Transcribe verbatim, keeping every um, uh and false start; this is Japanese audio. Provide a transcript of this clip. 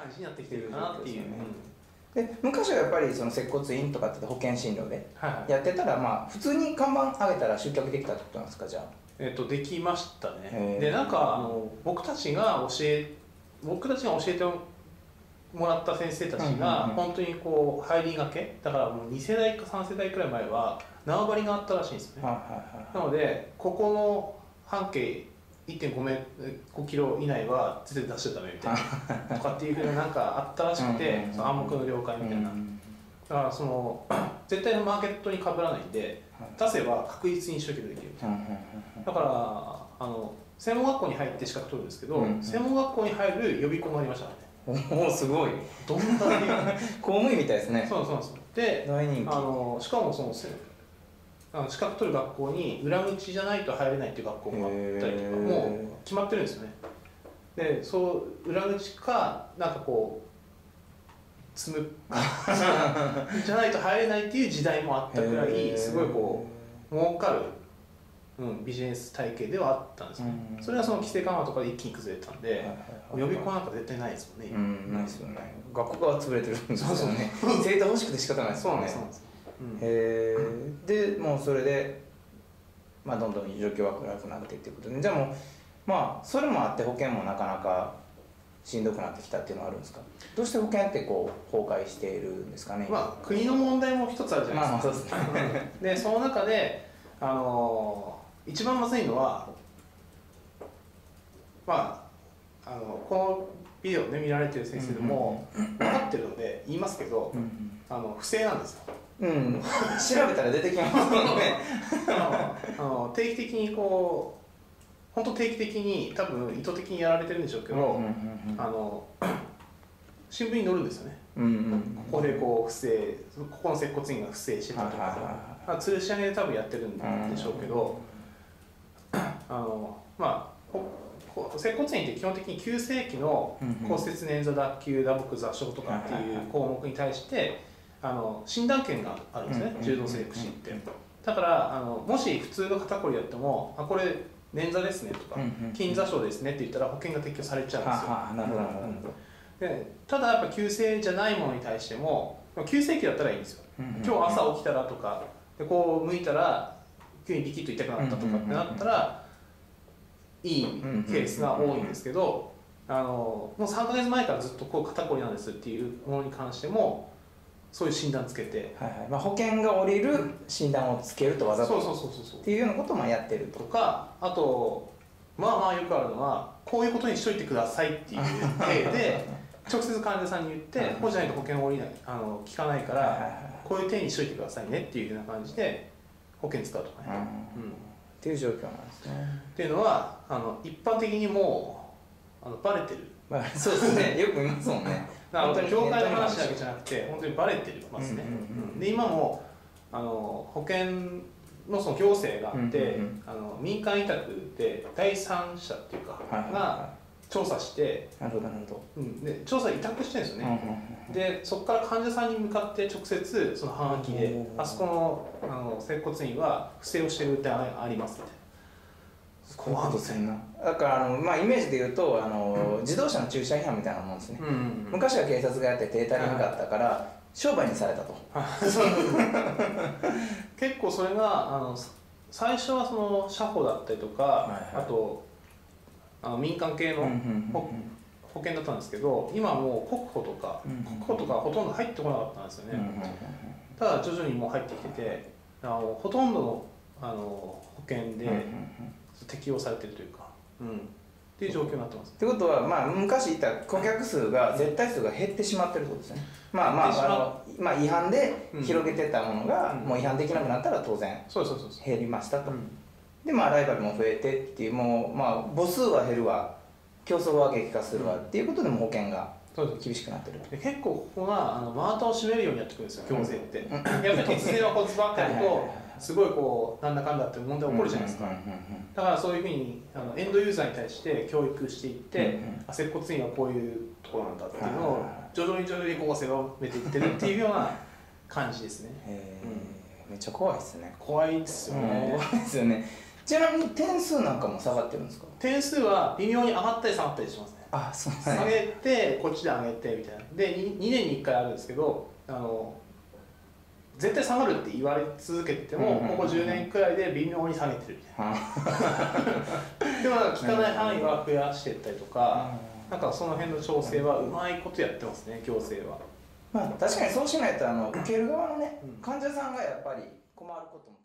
感じになってきてるかなっていう。で昔はやっぱりその接骨院とかって保険診療でやってたら、まあ普通に看板上げたら集客できたってことなんですか、じゃあ。えっとできましたね。でなんかあの僕たちが教え僕たちが教えてもらった先生たちが本当にこう入りがけだからもうに世代かさん世代くらい前は縄張りがあったらしいんですよね。なのでここの半径 いってんごキロ以内は全然出しちゃダメみたいなとかっていうふうななんかあったらしくて、その暗黙の了解みたいな。だからその絶対のマーケットに被らないんで出せば確実に集客できるみたいな。だからあの専門学校に入って資格取るんですけど、専門学校に入る予備校もありましたね。おおすごい。どんな公務員みたいですね。そうそうそう。で、大人気。あのしかもそのあの資格取る学校に裏口じゃないと入れないっていう学校もあったりとかもう決まってるんですよね。で、そう裏口かなんかこう積むじゃないと入れないっていう時代もあったくらいすごいこう儲かる、うん、ビジネス体系ではあったんですよね。それはその規制緩和とかで一気に崩れたんで予備校なんか絶対ないですもんね。うん、ないですよね。学校が潰れてるんですよね。生徒欲しくて仕方ないですもんね。へえ。でもうそれで、まあ、どんどん状況は暗くなってっていうことで、じゃあもうまあそれもあって保険もなかなかしんどくなってきたっていうのはあるんですか。どうして保険ってこう崩壊しているんですかね。まあ国の問題も一つあるじゃないですか。でその中であのー、一番まずいのはまああのこのビデオね見られてる先生でも分かってるので言いますけど、うんうん、あの不正なんですよ。うん、調べたら出てきますもんね。あの定期的にこう本当定期的に多分意図的にやられてるんでしょうけど、あの新聞に載るんですよね。ここでこう不正、ここの接骨院が不正してたとか、吊るし上げで多分やってるんでしょうけど、あのまあ接骨院って基本的に急性期の骨折、捻挫、脱臼、打撲、挫傷とかっていう項目に対して。あの診断権があるんですね、柔道整復師って。だからあのもし普通の肩こりやっても「あこれ捻挫ですね」とか「筋挫傷ですね」って言ったら保険が適用されちゃうんですよ。なるほど。でただやっぱ急性じゃないものに対しても急性期だったらいいんですよ。今日朝起きたらとかでこう向いたら急にビキッと痛くなったとかってなったらいいケースが多いんですけど、あのもうさんかげつまえからずっとこう肩こりなんですっていうものに関しても。そういう診断つけて、はいはい、まあ保険が下りる診断をつけるとわざとっていうようなこともやってるとか、あとまあまあよくあるのはこういうことにしといてくださいっていう例で直接患者さんに言ってこうじゃないと保険が下りないあの効かないからこういう手にしといてくださいねっていうような感じで保険使うとかね、うんうん、っていう状況なんですね。っていうのはあの一般的にもうあのバレてる。そうですね、よく見ますもんね。本当に業界の話だけじゃなくて本当にバレてますね。で今もあの保険 の, その行政があってあの民間委託で第三者っていうかが調査して、なるほどなるほど、うん、で調査委託してるんですよね。でそこから患者さんに向かって直接そのはがきであそこ の, あの接骨院は不正をしてるってありますみたいな。だからあの、まあ、イメージで言うとあの、うん、自動車の駐車違反みたいなもんですね。昔は警察がやってデータリングがあったから商売にされたと。結構それがあの最初はその社保だったりとか、はいはい、あとあの民間系の保険だったんですけど、今もう国保とか、うん、国保とかほとんど入ってこなかったんですよね。ただ徐々にもう入ってきててあのほとんどの、あの保険で。うんうんうん適用されてるというか、うん、っていう状況になってます。ってことは、まあ、昔いた顧客数が絶対数が減ってしまってるってことですね。まあまあ、まあ違反で広げてたものが、うん、もう違反できなくなったら当然減りましたと。でまあライバルも増えてっていうもうまあ母数は減るわ競争は激化するわっていうことでも保険が厳しくなってると。結構ここがあの真綿を締めるようになってくるんですよ行政って。やっぱり突然はこうズバッとやると。すごいこうなんだかんだって問題起こるじゃないですか。だからそういうふうにあのエンドユーザーに対して教育していって接骨院はこういうところなんだっていうのを徐々に徐々にこう狭めていってるっていうような感じですね。めっちゃ怖いですね。怖いですよね。怖いですよね。ちなみに点数なんかも下がってるんですか。点数は微妙に上がったり下がったりしますね。あ、そうですね。下げてこっちで上げてみたいなで 2, にねんにいっかいあるんですけど、あの絶対下がるって言われ続けてても、ここじゅうねんくらいで微妙に下げてるみたいな、うん、でもなんか効かない範囲は増やしていったりとか、うん、なんかその辺の調整はうまいことやってますね、行政は。まあ、確かにそうしないとあの受ける側のね、患者さんがやっぱり困ることも